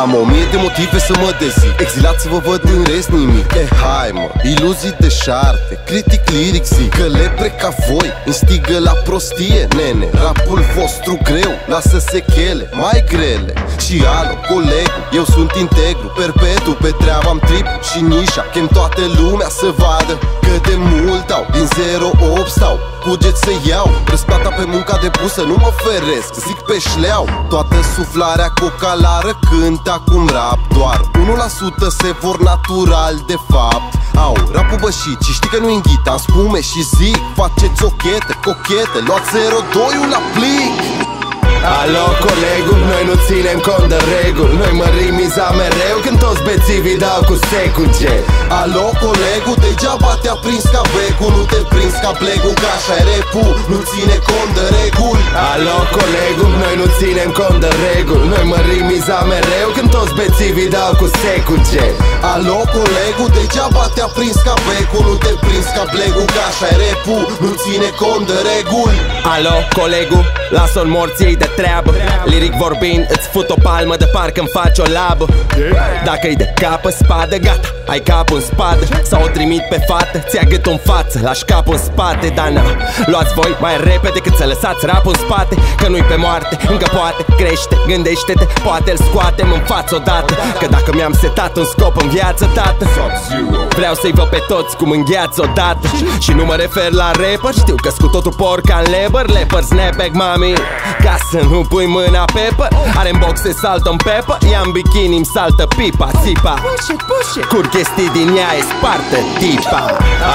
Am 1000 de motive să mă dezic, exilat să vă văd în rest nimic. Hai mă, iluzii de șarte, critic liric zic că lepre ca voi instigă la prostie, nene. Rapul vostru greu lasă sechele mai grele. Și alo, colegul, eu sunt integru, perpetu, pe treaba am trip și nișa. Chem toată lumea să vadă că de mult au, din 08 stau, cuget să iau. Răsplata pe munca depusă nu mă feresc, zic pe șleau. Toată suflarea cocalară cânt acum rap, doar 1% se vor natural de fapt. Au rapul bășit și știi că nu-i înghita, îmi spume și zic, faceți o chetă, cochete, luați 02-ul la plic. Alo, colegul, noi nu ținem cont de reguli, noi mărim miza mereu când toți bețivii dau cu secul gen. Alo, colegul, degeaba te-a prins ca becul, nu te prins ca plegul, că așa e repul, nu ține cont de reguli. Alo, colegul, noi nu ținem cont de reguli, noi mărim miza mereu când toți bețivii dau cu secul gen. Alo, colegul, degeaba te-a prins ca becul, nu te prins ca plegul, că așa e repul, nu ține cont de reguli. Alo, colegul, las-o în morții de treabă. Liric vorbind, îți fut o palmă de parcă-mi faci o labă. Dacă-i de capă, spadă, gata, ai capul în spadă. Sau o trimit pe fată, ți-a gâtul în față, lași capul în spate, dar na, luați voi mai repede cât să lăsați rapul în spate. Că nu-i pe moarte, încă poate crește, gândește-te, poate-l scoatem în față odată. Că dacă mi-am setat un scop în viață, tată, vreau să-i văd pe toți cum îngheați odată. Și nu mă refer la rapper, știu că-s cu totul porca în labor, leper, snapback, mami, ca să nu pui mâna pe păr. Are-n boxe, saltă-n pepă, ia-n bikini-mi saltă pipa, țipa, cur chestii din ea, e spartă tipa.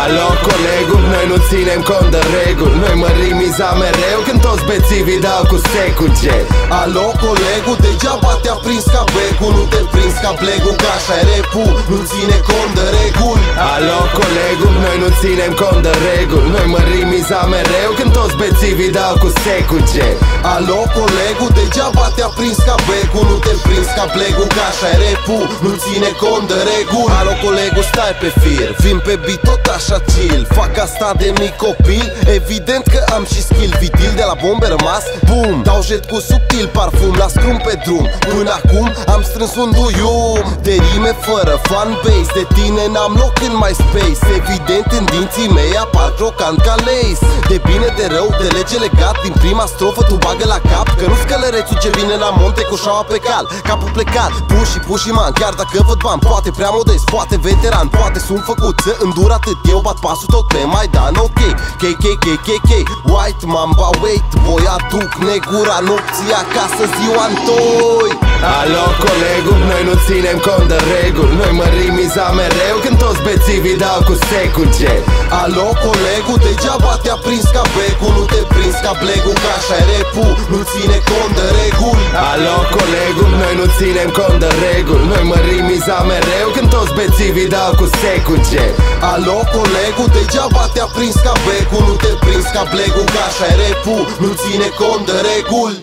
Alo, colegul, noi nu ținem cont de reguli, noi mărim miza mereu când toți bețivii dau cu secul gen. Alo, colegul, degeaba te-a prins ca becul, nu te prins ca plegul, că așa e repul, nu ține cont de reguli. Alo, colegul, noi nu ținem cont de reguli, noi mărim miza mereu când toți bețivii dau cu secul gen. Alo, colegul, degeaba te-a prins ca becul, nu te prins ca plegul, că așa e repul, nu ține cont de reguli. Alo, colegul, stai pe fir, vin pe beat tot așa chill, fac asta de mic copil, evident că am și skill. Vitil de la bombe rămas, boom, dau jet cu subtil parfum, las drum pe drum. Până acum am strâns un duium de rime fără fanbase, de tine n-am loc în MySpace. Evident în dinții mei apar crocant ca lace, de bine de rău, de lege legat, din prima strofă tu bagă la cap, că nu-s călărețul ce vine la monte cu șaua pe cal, capul plecat, puși man. Chiar dacă văd bani, poate prea modest, poate veteran, poate sunt făcut să îndur atât. Eu bat pasul tot pe Maidan, ok, KKKKK, White Mamba, wait, voi aduc negura nopții acasă ziua-ntoi. Alo, colegul, noi nu ținem cont de reguli, noi mărim miza mereu când toți bețivii dau cu secul gen. Alo, colegul, degeaba te-a prins ca becul, nu te prins ca plegul, că așa-i repul, nu ține cont de reguli. Alo, colegul, noi nu ținem cont de reguli, noi mărim miza mereu când toți bețivii dau cu secul gen. Alo, colegul, degeaba te-a prins ca becul, nu te prins ca plegul, că așa-i repul, nu ține cont de reguli.